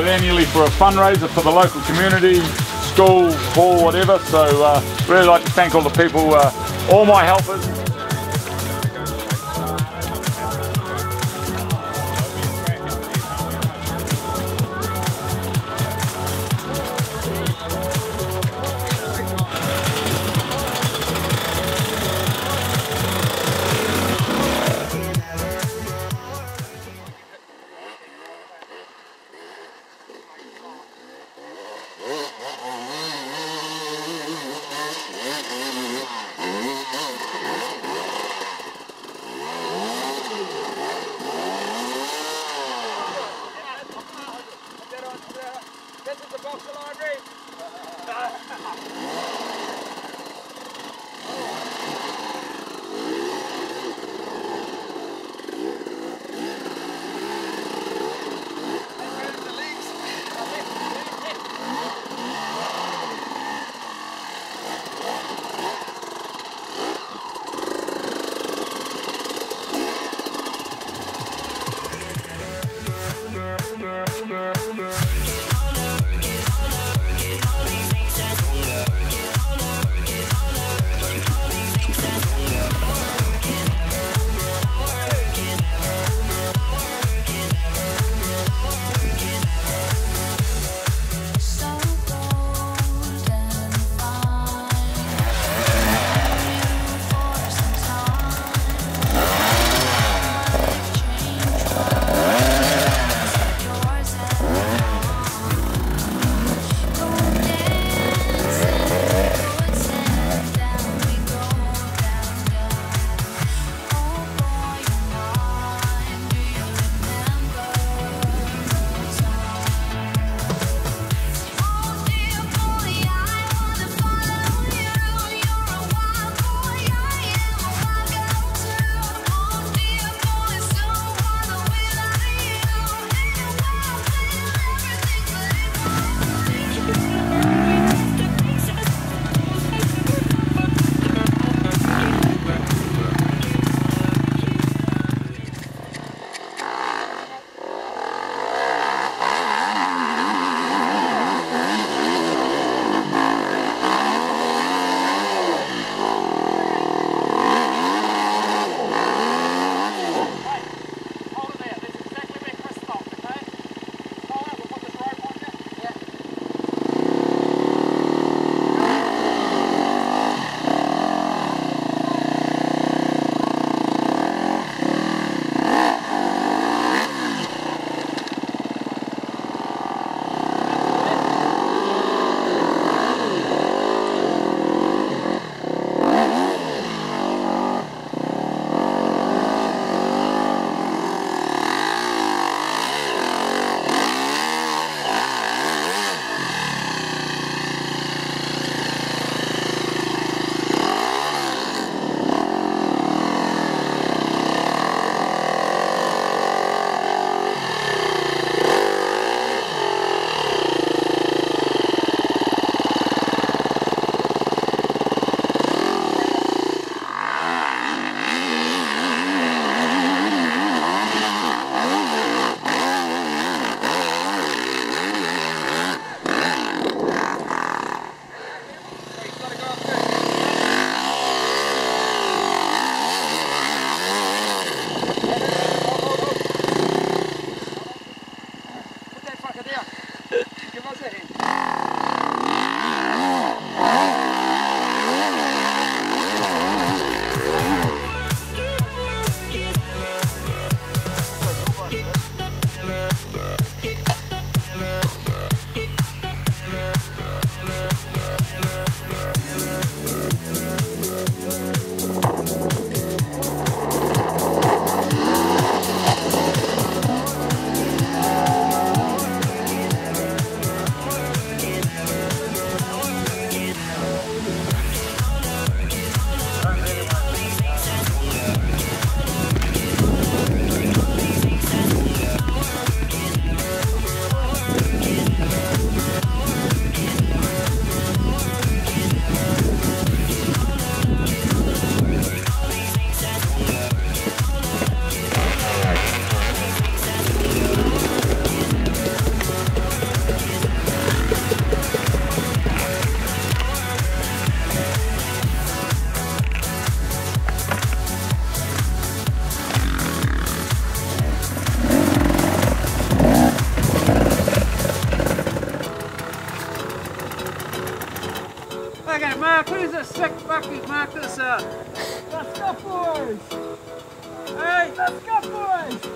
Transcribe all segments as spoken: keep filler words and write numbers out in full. it annually for a fundraiser for the local community, school, hall, whatever. So uh, really like to thank all the people, uh, all my helpers. Thank you. Mark, who's a sick fucking Mark this out? Let's go, boys! Hey, let's go, boys!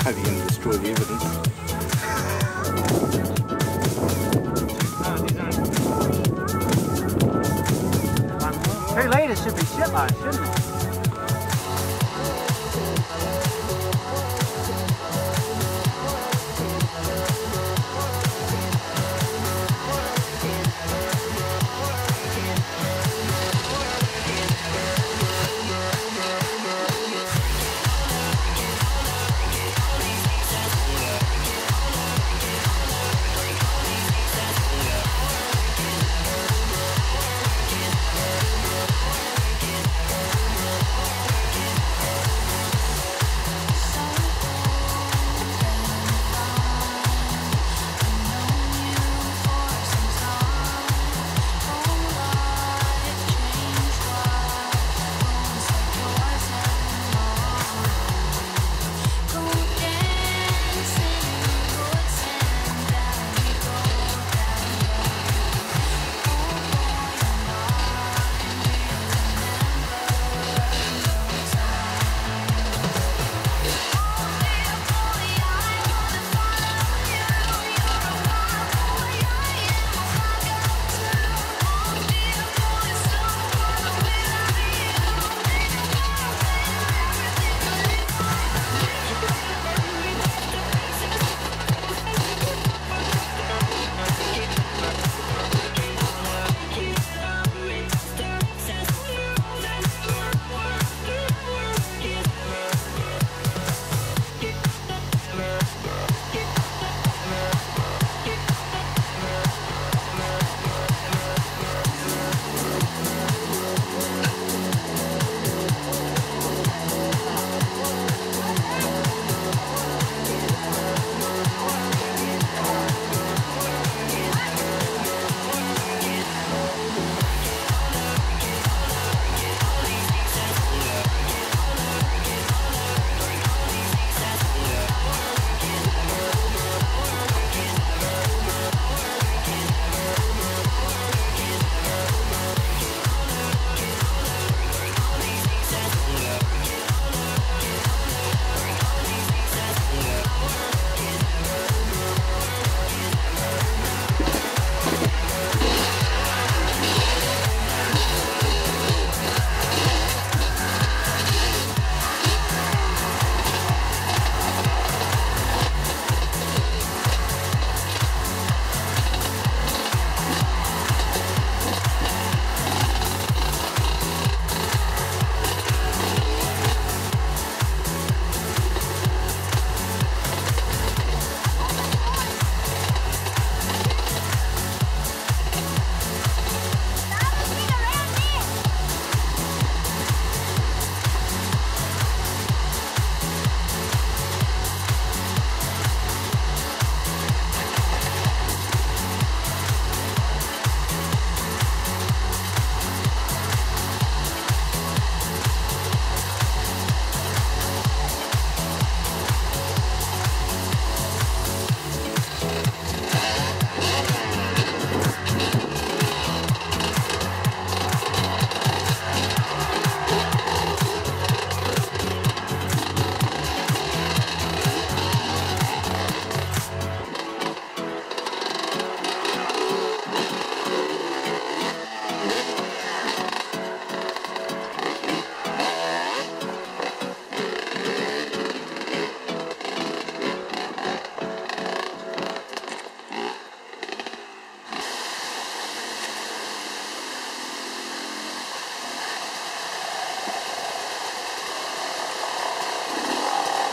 How are you going to destroy the evidence? Too late, it should be shitload, shouldn't it?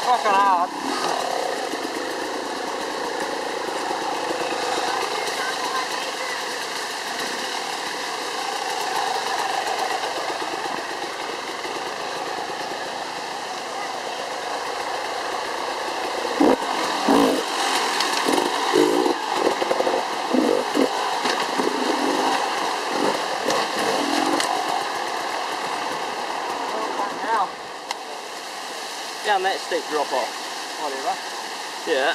Fucking hard. down that steep drop off. Whatever. Yeah.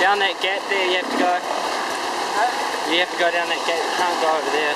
Down that gap there you have to go. Huh? You have to go down that gap, you can't go over there.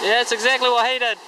Yeah, that's exactly what he did.